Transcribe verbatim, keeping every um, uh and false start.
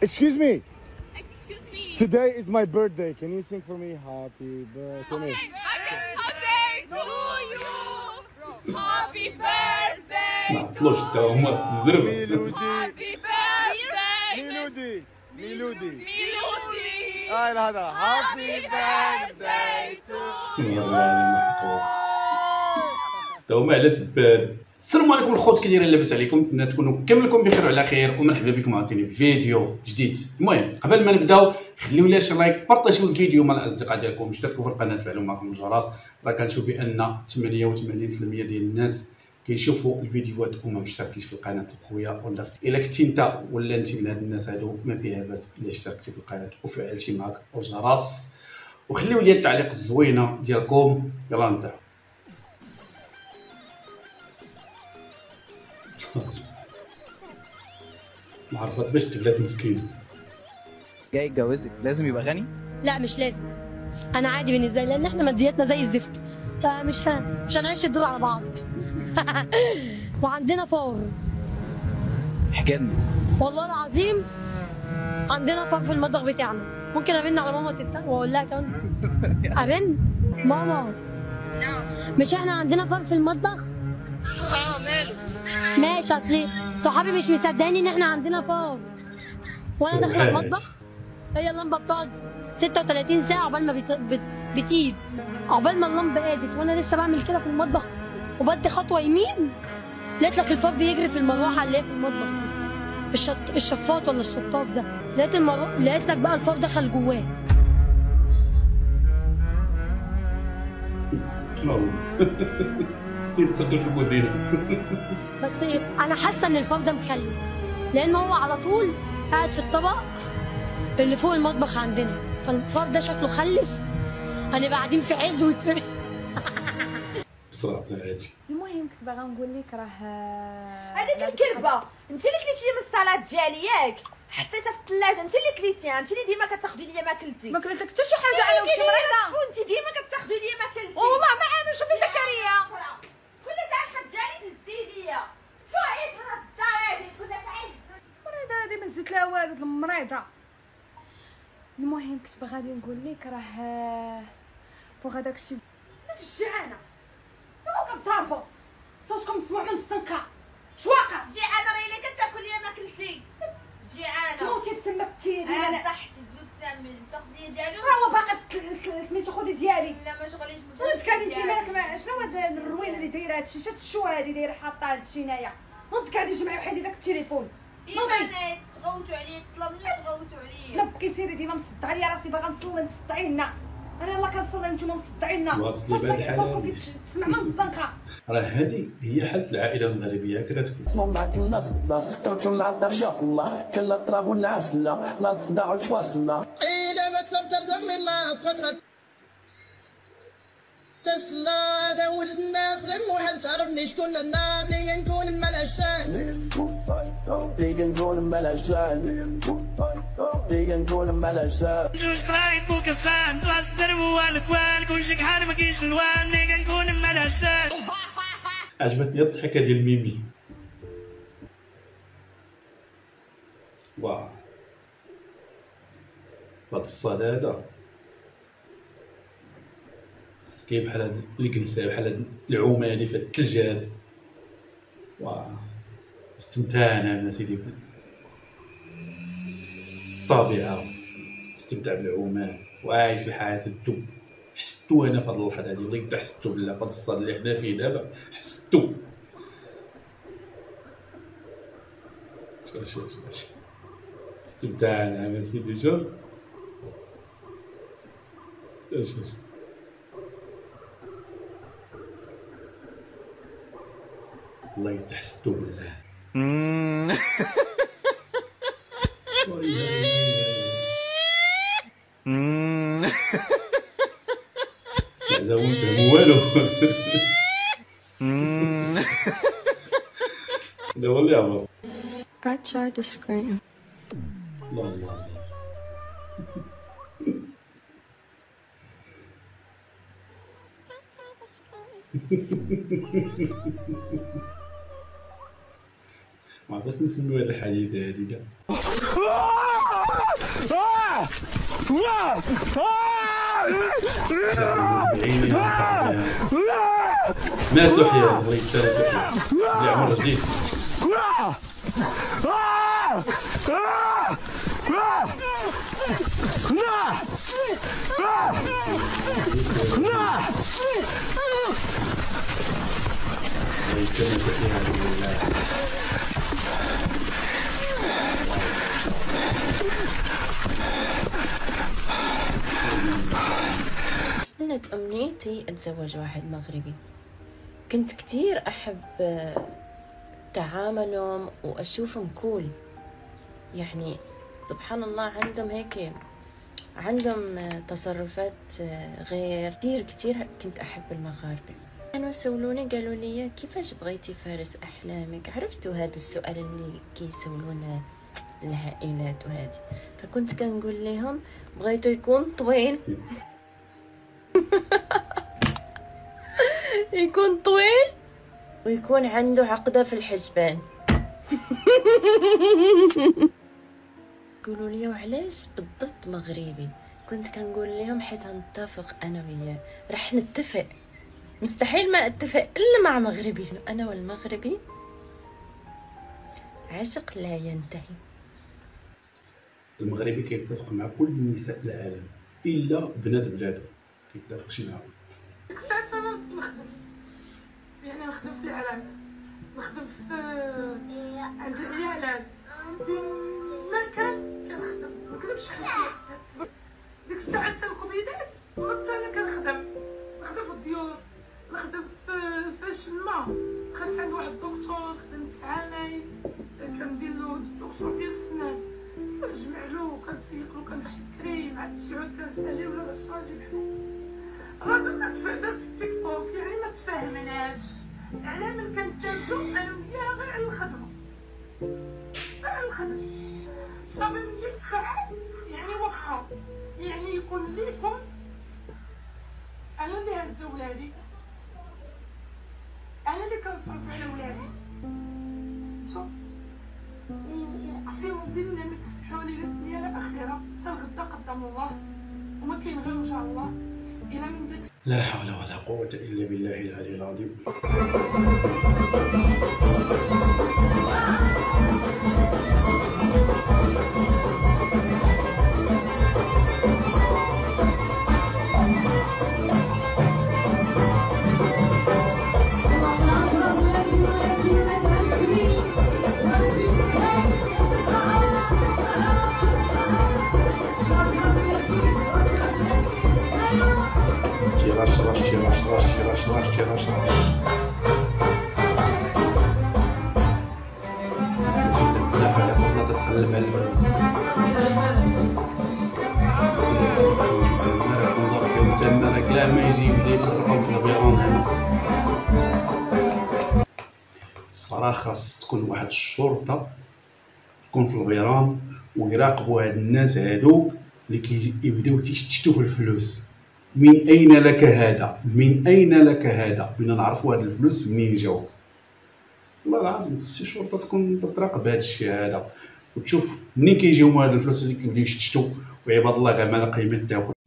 Excuse me. Excuse me. Today is my birthday. Can you sing for me? Happy birthday. Okay. Happy birthday to you. Happy birthday. ما طلعش تا هما زربوا. Happy birthday. ميلودي. ميلودي. ميلودي. هاي لهذا. Happy birthday to you. تاهما على سبان. السلام عليكم الخوت، كي دايرين لاباس عليكم؟ نتمنى تكونوا كاملكم بخير وعلى خير، ومرحبا بكم عاوتاني في فيديو جديد. المهم قبل ما نبداو خليو لي شي لايك، بارطاجيو الفيديو مع الاصدقاء ديالكم، اشتركوا في القناه وفعلوا معكم الجرس. راه كنشوف بان ثمانية وثمانين بالمئة ديال الناس كيشوفوا الفيديوهات وما مشتركينش في القناه. خويا ولا اختي، الا كنتي انت ولا انت من هاد الناس هادو ما فيها باس الا اشتركتي في القناه وفعلتي معك الجرس، وخليو لي التعليق الزوينه ديالكم. يلا نبداو. ما عرفت باش تبلات مسكينه جاي يتجوزك لازم يبقى غني؟ لا مش لازم، انا عادي بالنسبه لي لان احنا مادياتنا زي الزفت، فمش ها مش هنعيش الدور على بعض. وعندنا فور. احكي والله العظيم عندنا فور في المطبخ بتاعنا. ممكن ابن على ماما تسال واقول لها كمان ابن ماما مش احنا عندنا فور في المطبخ؟ اه ماله ماشي، اصلي صحابي مش مصدقاني ان احنا عندنا فار. وانا داخله المطبخ هي اللمبه بتقعد ستة وثلاثين ساعه عقبال ما بت... بت... بتقيد، عقبال ما اللمبه قادت وانا لسه بعمل كده في المطبخ، وبدي خطوه يمين لقيت لك الفار بيجري في المروحه اللي هي في المطبخ، الشط... الشفاط ولا الشطاف ده، لقيت المرو... لقيت لك بقى الفار دخل جواه. يتسجل في الكوزينه. بس انا حاسه ان الفار ده مخلف، لان هو على طول قاعد في الطبق اللي فوق المطبخ عندنا، فالفار ده شكله خلف، هنبقى قاعدين في عز ويتفرق. بصراحه عادي. المهم كنت باغا نقول لك راه هذيك الكلبه انت اللي كليتي لي من الصلاه ديالي ياك؟ حطيتها في الثلاجه، انت اللي كليتيها، انت اللي ديما كتاخدي ليا ماكلتي. ما كلتك حتى شي حاجه انا وشي مريضه. انت ديما كتاخدي ليا ماكلتي. والله ما انا شوفي زكريا. كل ساعة خدجاني تزدي ليا، شو عيد راه الدار هادي كل ساعة مريضة هادي ما زدت لها والو المريضة. المهم كنت باغا غادي نقول لك راه بوغ هداك الشي داك الجعانة إوا كضربو صوتكم مسموع من السنقة. شو واقع؟ جيعانة راهي اللي كتاكل ليا ماكلتي، جيعانة تموتي بسمك تيري. أنا صحتي تسمن تاخد ليا ديالي راه باقي في سميتو خدي ديالي. لا ما شغليش متشوش كان انت مالك ما شنو هاد الروينه اللي دايره هادشي، شات الشوره هادي دايره حاطه هادشي هنايا. نوض كادي جمعي وحدي داك التليفون انا تغوتوا عليا، طلبوا لي تغوتوا عليا. نبكي سيري ديما مصدعه ليا راسي باغا نصلي نصدعي لنا، انا يلاه كنصلي نتوما مصدعين لنا. صوتكم كتسمع من الزنقه. راه هادي هي حاله العائله المغربيه هكا كتكون. بعض الناس لا سكتوا لنا على الدرجه والله كان لا طرابوا العسله لا نصدعوا الفاصله. الا ما تلمترزق من الله بقات تسلا هذا ولد الناس غير موحل تعرفني شكون انا ملي نكون ملاشان بغي نكون ملاشان بغي نكون ملاشان جوج قرايط وكسران دواس دربو والكوال كلشي كحال ما كاينش الوان بغي نكون ملاشان. عجبتني الضحكه ديال ميمي، واو هاد الصدى هذا سكي بحال هاد الجلسه بحال هاد العمالي في الثلج هذا. واو استمتعنا انا سيدي بالطبيعه، استمتع بالعمان وعايش الحياه الدب. حستو انا في هاد اللحظه هادي والله حتى حستو بالله في هاد الصاد اللي حنا فيه دابا حستو. شوف شوف شوف استمتعنا انا سيدي جو. شوف شوف الله يتحسدوا بالله. زعما ما فهموا والو. ده والله عمر. God tried to scream. الله الله. God tried to scream. معرفتش نسميو هاد الحديث هادي كاع. ما تحيا الله يكثر يا عمر جديد. كانت أمنيتي أتزوج واحد مغربي، كنت كتير أحب تعاملهم وأشوفهم كول، يعني سبحان الله عندهم هيك، عندهم تصرفات غير كتير كتير. كنت أحب المغاربة. كانوا يسولوني قالوا لي كيفاش بغيتي فارس أحلامك؟ عرفتوا هذا السؤال اللي كيسولونه العائلات وهذه، فكنت كنقول لهم بغيته يكون طويل يكون طويل ويكون عنده عقدة في الحجبان. قولوا لي وعلاش بالضبط مغربي؟ كنت كنقول لهم حيت هنتفق انا وياه، رح نتفق، مستحيل ما اتفق الا مع مغربي. انا والمغربي عشق لا ينتهي. المغربي كيتفق مع كل النساء العالم الا بنات بلاده كيتفقش معاهم. ساعات انا نخدم، يعني نخدم في العراس، نخدم في عند العيالات، في مكان كنخدم، منكذبش عليك، ديك الساعات تاع الكوميدات كنت انا كنخدم، نخدم في الديور، نخدم في فاش الماء، دخلت عند واحد الدكتور، خدمت عامين، كندير له دكتور ديال السنان، كنجمع له وكنسيقلو كنمشي بكري مع التسعود كنسالي ولا العشرة نجيب حلو. راجل ما تفاداش التيك توك، يعني ما تفاهمناش على من كندابزو انا وياه غير على الخدمه، غير على الخدمه صافي. من ديك الساعات يعني واخا يعني يكون ليكم انا اللي هز ولادي، انا اللي كنصرف على ولادي، شوف وقسم بالله ما تسمحوا لي للدنيا الاخيره حتى الغدا قدام الله، وما كاين غير ان شاء الله. لا حول ولا قوة إلا بالله العلي العظيم. الصراحة خاص تكون واحد الشرطة تكون في البيران ويراقبوا هاد الناس هادو اللي كيبداو تيشتتوا في الفلوس. من أين لك هذا؟ من أين لك هذا؟ بنا نعرفوا هاد الفلوس منين جاو. والله العظيم خص الشرطة تكون تراقب هاد الشيء هذا وتشوف منين كيجيو هاد الفلوس اللي كيبداو يشتتوا. وعباد الله كاع ما لا قيمة تاعهم.